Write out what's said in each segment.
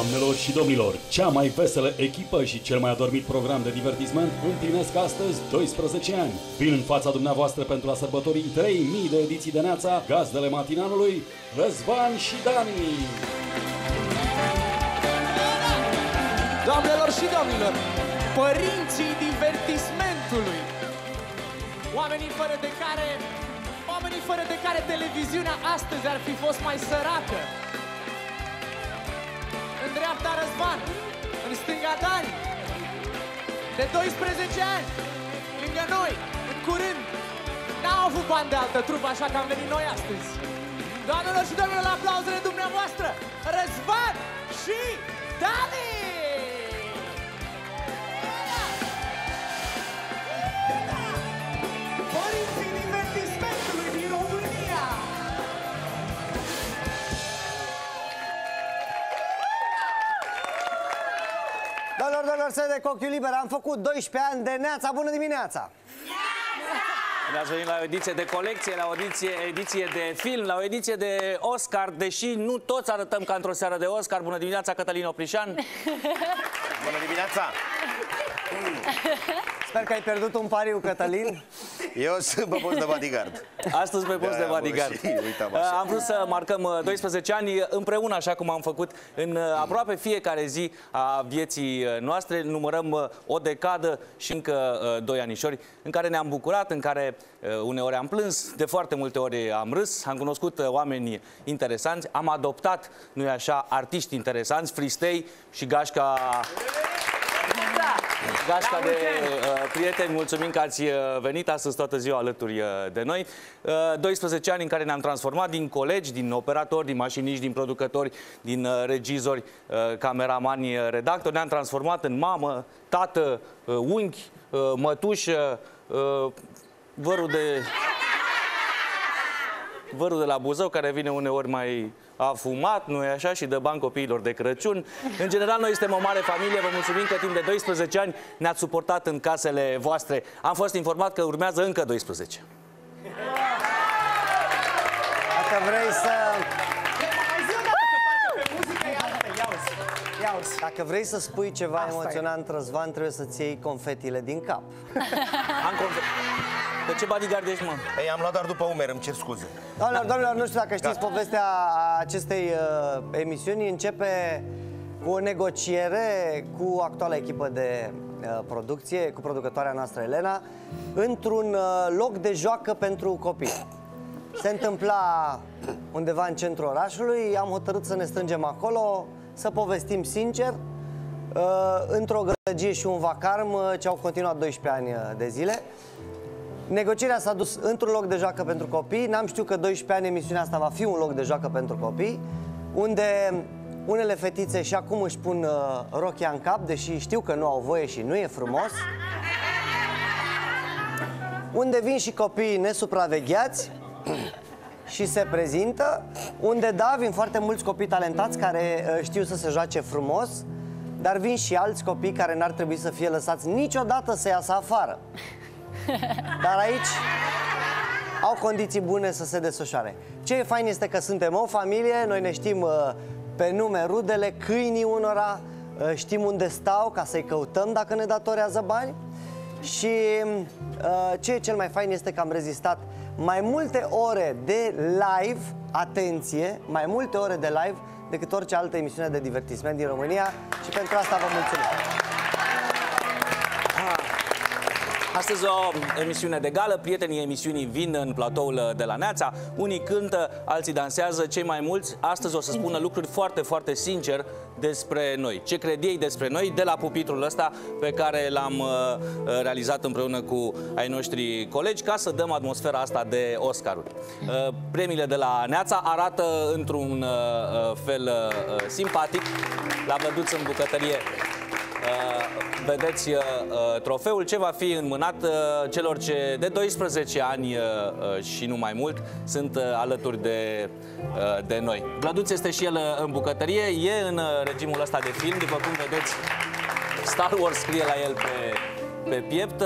Doamnelor și domnilor, cea mai veselă echipă și cel mai adormit program de divertisment împlinesc astăzi 12 ani. Vin în fața dumneavoastră pentru a sărbători 3000 de ediții de Neața, gazdele matinanului, Răzvan și Dani. Doamnelor și domnilor, părinții divertismentului, oamenii fără de care televiziunea astăzi ar fi fost mai săracă. În dreapta Răzvan, în stânga Dani, de 12 ani, lângă noi, în curând. N-au avut bani de altă trupă, așa că am venit noi astăzi. Doamnelor și domnilor, la aplauzele dumneavoastră, Răzvan și Dani! Părinții divertismentului din România! Doamnelor, să de cochiul liber, am făcut 12 ani de Neața. Bună dimineața! Ne-ați venit la o ediție de colecție, la o ediție de film, la o ediție de Oscar, deși nu toți arătăm ca într-o seară de Oscar. Bună dimineața, Cătălin Oprișan! Bună dimineața! Sper că ai pierdut un pariu, Cătălin. Eu sunt pe post de bodyguard. Astăzi pe post de bodyguard. Am vrut să marcăm 12 ani împreună, așa cum am făcut în aproape fiecare zi a vieții noastre. Numărăm o decadă și încă 2 anișori în care ne-am bucurat, în care uneori am plâns, de foarte multe ori am râs, am cunoscut oameni interesanți, am adoptat, nu-i așa, artiști interesanți, Fristei și gașca... Gașca de prieteni, mulțumim că ați venit astăzi toată ziua alături de noi. 12 ani în care ne-am transformat din colegi, din operatori, din mașiniști, din producători, din regizori, cameramani, redactori. Ne-am transformat în mamă, tată, unchi, mătușă, vărul de la Buzău, care vine uneori mai afumat, nu-i așa, și dă bani copiilor de Crăciun. În general, noi suntem o mare familie. Vă mulțumim că timp de 12 ani ne-ați suportat în casele voastre. Am fost informat că urmează încă 12. Dacă vrei să... Dacă vrei să spui ceva emoționant, Răzvan, trebuie să-ți iei confetile din cap. De ce bodyguard ești, mă? Ei, am luat doar după umeri, îmi cer scuze. Doamnelor, nu știu dacă știți, povestea acestei emisiuni începe cu o negociere cu actuala echipă de producție, cu producătoarea noastră, Elena, într-un loc de joacă pentru copii. Se întâmpla undeva în centrul orașului, am hotărât să ne strângem acolo, să povestim sincer, într-o grădăgie și un vacarm, ce au continuat 12 ani de zile. Negocierea s-a dus într-un loc de joacă pentru copii. N-am știut că 12 ani emisiunea asta va fi un loc de joacă pentru copii, unde unele fetițe și acum își pun rochia în cap, deși știu că nu au voie și nu e frumos. Unde vin și copiii nesupravegheați și se prezintă. Unde, da, vin foarte mulți copii talentați care știu să se joace frumos, dar vin și alți copii care n-ar trebui să fie lăsați niciodată să iasă afară. Dar aici au condiții bune să se desfășoare. Ce e fain este că suntem o familie, noi ne știm pe nume rudele, câinii unora, știm unde stau ca să-i căutăm dacă ne datorează bani. Și ce e cel mai fain este că am rezistat mai multe ore de live, atenție, mai multe ore de live decât orice altă emisiune de divertisment din România și pentru asta vă mulțumim. Astăzi o emisiune de gală, prietenii emisiunii vin în platoul de la Neața, unii cântă, alții dansează, cei mai mulți astăzi o să spună lucruri foarte, foarte sincer despre noi. Ce cred ei despre noi de la pupitrul ăsta pe care l-am realizat împreună cu ai noștri colegi ca să dăm atmosfera asta de Oscaruri. Premiile de la Neața arată într-un fel simpatic. La Vlăduț în bucătărie vedeți trofeul ce va fi înmânat celor ce de 12 ani și nu mai mult sunt alături de noi. Vlăduț este și el în bucătărie, e în regimul ăsta de film, după cum vedeți Star Wars scrie la el pe piept.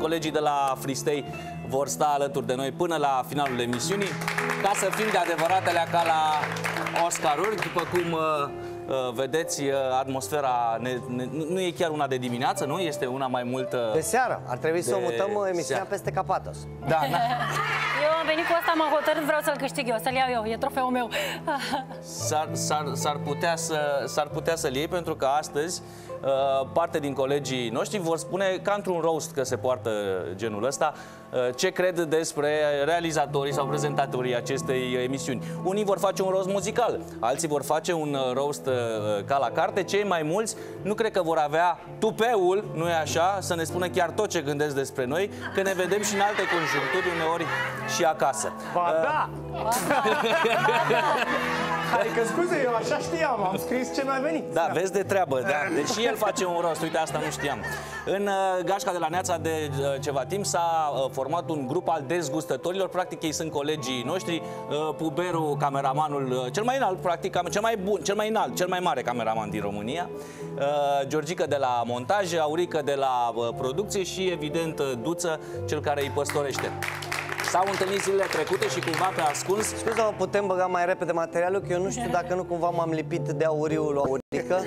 Colegii de la Fristei vor sta alături de noi până la finalul emisiunii ca să fim de adevăratele ca la Oscaruri, după cum vedeți, atmosfera nu e chiar una de dimineață, nu? Este una mai mult de seară. Ar trebui să o mutăm emisiunea peste Capatos. Da, da. Eu am venit cu asta, m-am hotărât, vreau să-l câștig eu, să-l iau eu, e trofeul meu. S-ar putea să-l iei, pentru că astăzi parte din colegii noștri vor spune, ca într-un roast, că se poartă genul ăsta, ce cred despre realizatorii sau prezentatorii acestei emisiuni. Unii vor face un roast muzical, alții vor face un roast ca la carte. Cei mai mulți nu cred că vor avea tupeul, nu-i așa, să ne spună chiar tot ce gândesc despre noi, că ne vedem și în alte conjuncturi, uneori și acasă. Ba da! Adică, scuze, eu așa știam, am scris ce mi-a venit. Da, vezi de treabă, da. Deci și el face un rost, uite, asta nu știam. În gașca de la Neața de ceva timp s-a format un grup al dezgustătorilor. Practic ei sunt colegii noștri. Puberu, cameramanul cel mai înalt, practic, cel mai bun, cel mai înalt, cel mai mare cameraman din România. Georgica de la montaj, Aurica de la producție și, evident, Duță, cel care îi păstorește. S-au întâlnit zilele trecute și cumva pe ascuns. Scuze-mă, putem băga mai repede materialul, că eu nu știu dacă nu cumva m-am lipit de auriul Aurica.